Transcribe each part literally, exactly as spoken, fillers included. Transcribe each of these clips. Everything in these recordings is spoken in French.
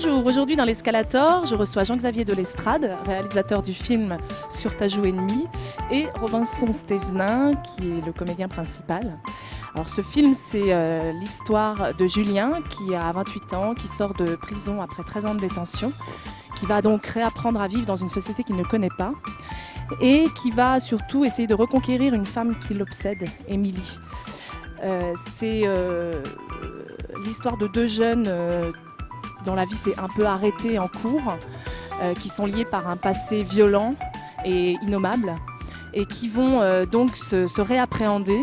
Bonjour, aujourd'hui dans l'Escalator, je reçois Jean-Xavier de Lestrade, réalisateur du film Sur ta joue ennemie, et Robinson Stévenin, qui est le comédien principal. Alors ce film, c'est euh, l'histoire de Julien, qui a vingt-huit ans, qui sort de prison après treize ans de détention, qui va donc réapprendre à vivre dans une société qu'il ne connaît pas, et qui va surtout essayer de reconquérir une femme qui l'obsède, Émilie. Euh, c'est euh, l'histoire de deux jeunes euh, dont la vie s'est un peu arrêtée en cours, euh, qui sont liés par un passé violent et innommable, et qui vont euh, donc se, se réappréhender.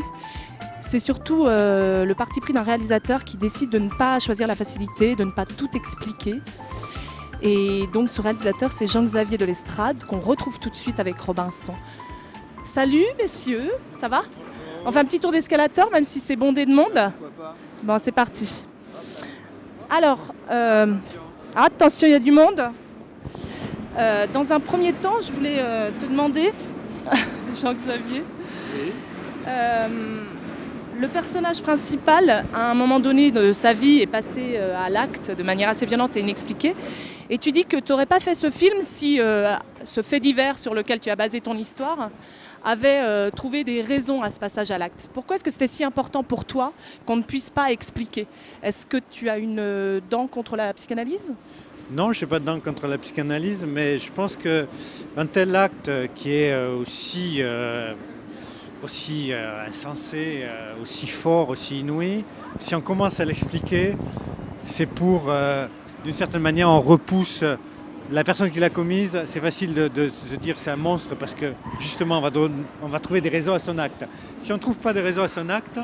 C'est surtout euh, le parti pris d'un réalisateur qui décide de ne pas choisir la facilité, de ne pas tout expliquer. Et donc ce réalisateur, c'est Jean-Xavier de Lestrade, qu'on retrouve tout de suite avec Robinson. Salut messieurs, ça va? On fait un petit tour d'escalator, même si c'est bondé de monde. Bon, c'est parti. Alors, euh, attention, il y a du monde. Euh, dans un premier temps, je voulais euh, te demander, Jean-Xavier, oui. euh, le personnage principal, à un moment donné de sa vie, est passé euh, à l'acte de manière assez violente et inexpliquée. Et tu dis que tu n'aurais pas fait ce film si euh, ce fait divers sur lequel tu as basé ton histoire avait euh, trouvé des raisons à ce passage à l'acte. Pourquoi est-ce que c'était si important pour toi qu'on ne puisse pas expliquer? Est-ce que tu as une euh, dent contre la psychanalyse? Non, je n'ai pas de dent contre la psychanalyse, mais je pense qu'un tel acte qui est euh, aussi, euh, aussi euh, insensé, euh, aussi fort, aussi inouï, si on commence à l'expliquer, c'est pour... Euh, d'une certaine manière, on repousse la personne qui l'a commise. C'est facile de, de, de dire c'est un monstre parce que justement, on va, donner, on va trouver des réseaux à son acte. Si on ne trouve pas de réseaux à son acte,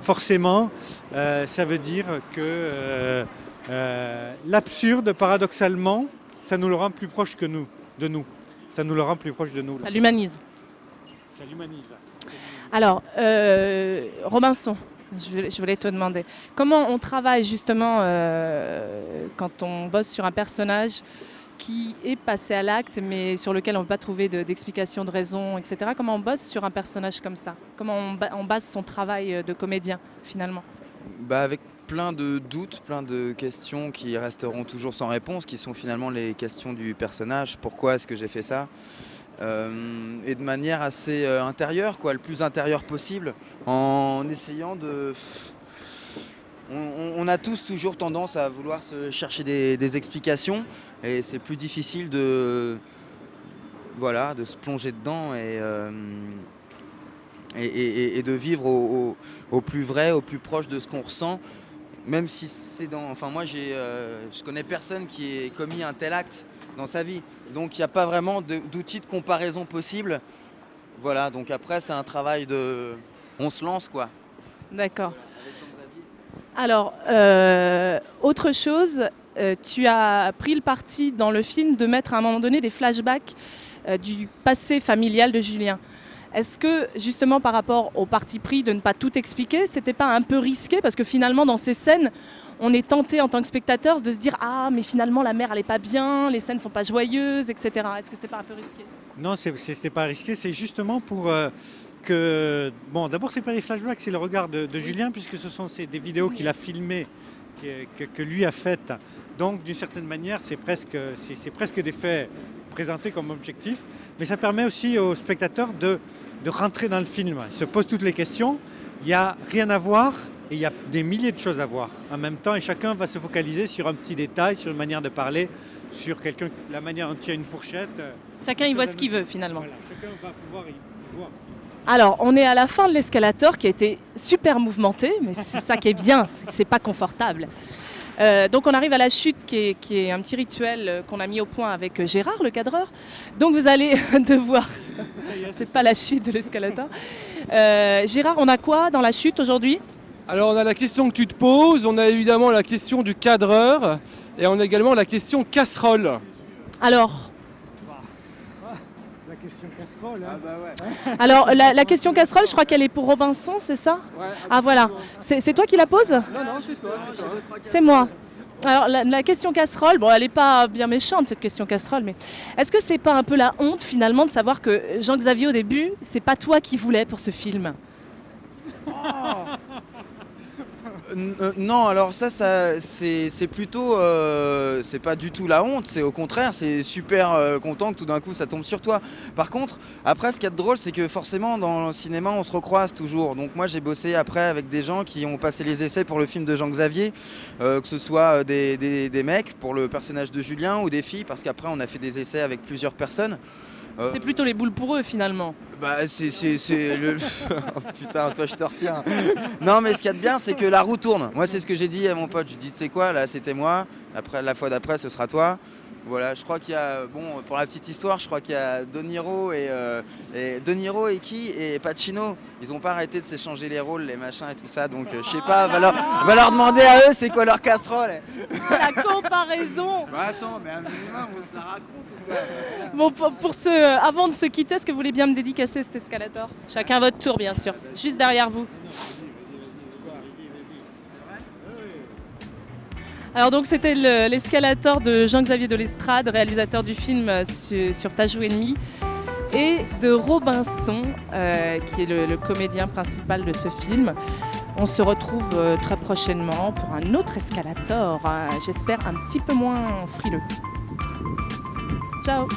forcément, euh, ça veut dire que euh, euh, l'absurde, paradoxalement, ça nous le rend plus proche que nous, de nous. Ça nous le rend plus proche de nous. Ça l'humanise. Ça l'humanise. Alors, euh, Robinson. Je voulais te demander, comment on travaille justement euh, quand on bosse sur un personnage qui est passé à l'acte mais sur lequel on ne peut pas trouver d'explication, de, de raison, et cetera. Comment on bosse sur un personnage comme ça? Comment on, on base son travail de comédien finalement? Bah avec plein de doutes, plein de questions qui resteront toujours sans réponse, qui sont finalement les questions du personnage. Pourquoi est-ce que j'ai fait ça? Euh, et de manière assez euh, intérieure, quoi, le plus intérieure possible, en essayant de... On, on, on a tous toujours tendance à vouloir se chercher des, des explications, et c'est plus difficile de, voilà, de se plonger dedans et, euh, et, et, et de vivre au, au, au plus vrai, au plus proche de ce qu'on ressent, même si c'est dans... Enfin moi, j'ai, euh, je connais personne qui ait commis un tel acte dans sa vie. Donc il n'y a pas vraiment d'outils de, de comparaison possible. Voilà, donc après c'est un travail de... On se lance quoi. D'accord. Alors, euh, autre chose, euh, tu as pris le parti dans le film de mettre à un moment donné des flashbacks euh, du passé familial de Julien. Est-ce que, justement, par rapport au parti pris de ne pas tout expliquer, c'était pas un peu risqué? Parce que finalement, dans ces scènes, on est tenté en tant que spectateur de se dire « Ah, mais finalement, la mère, elle n'est pas bien, les scènes ne sont pas joyeuses, et cetera » Est-ce que c'était pas un peu risqué? Non, c'était pas risqué. C'est justement pour euh, que... Bon, d'abord, c'est pas les flashbacks, c'est le regard de, de oui. Julien, puisque ce sont des vidéos qu'il a filmées, que, que, que lui a faites. Donc, d'une certaine manière, c'est presque, c'est presque des faits présentés comme objectifs. Mais ça permet aussi aux spectateurs de, de rentrer dans le film. Ils se posent toutes les questions. Il n'y a rien à voir et il y a des milliers de choses à voir en même temps. Et chacun va se focaliser sur un petit détail, sur une manière de parler, sur quelqu'un, la manière dont il y a une fourchette. Chacun y voit ce qu'il veut finalement. Voilà, chacun va pouvoir y voir. Alors, on est à la fin de l'Escalator qui a été super mouvementé, mais c'est ça qui est bien, c'est que ce n'est pas confortable. Euh, donc on arrive à la chute qui est, qui est un petit rituel qu'on a mis au point avec Gérard, le cadreur. Donc vous allez devoir... C'est pas la chute de l'escalator. Euh, Gérard, on a quoi dans la chute aujourd'hui? Alors on a la question que tu te poses, on a évidemment la question du cadreur et on a également la question casserole. Alors la question casserole, hein. Ah bah ouais. Alors la, la question casserole, je crois qu'elle est pour Robinson, c'est ça? Ouais, ah voilà, c'est toi qui la poses? Non, non, c'est toi. C'est moi. Alors la, la question casserole, bon elle n'est pas bien méchante cette question casserole, mais est-ce que c'est pas un peu la honte finalement de savoir que Jean-Xavier au début, c'est pas toi qui voulais pour ce film? Oh euh, non, alors ça, ça c'est plutôt, euh, c'est pas du tout la honte, c'est au contraire, c'est super euh, content que tout d'un coup ça tombe sur toi. Par contre, après ce qu'il y a de drôle, c'est que forcément dans le cinéma on se recroise toujours. Donc moi j'ai bossé après avec des gens qui ont passé les essais pour le film de Jean-Xavier, euh, que ce soit des, des, des mecs pour le personnage de Julien ou des filles, parce qu'après on a fait des essais avec plusieurs personnes. Euh... C'est plutôt les boules pour eux finalement. Bah c'est le... oh, putain, toi je te retiens. Non mais ce qu'il y a de bien, c'est que la roue tourne. Moi c'est ce que j'ai dit à mon pote, je lui ai dit tu sais quoi, là c'était moi, après, la fois d'après ce sera toi. Voilà, je crois qu'il y a, bon pour la petite histoire, je crois qu'il y a De Niro et, euh, et De Niro et qui et Pacino, ils ont pas arrêté de s'échanger les rôles, les machins et tout ça, donc euh, je sais pas, va leur, va leur demander à eux c'est quoi leur casserole. La comparaison. Bah attends, mais un minimum on se la raconte. Bon, pour ce, euh, avant de se quitter, est-ce que vous voulez bien me dédicacer cet escalator? Chacun votre tour, bien sûr. Juste derrière vous. Alors donc c'était l'escalator de Jean-Xavier de Lestrade, réalisateur du film Sur, sur ta joue ennemie, et de Robinson, euh, qui est le, le comédien principal de ce film. On se retrouve euh, très prochainement pour un autre escalator, hein, j'espère un petit peu moins frileux. Ciao.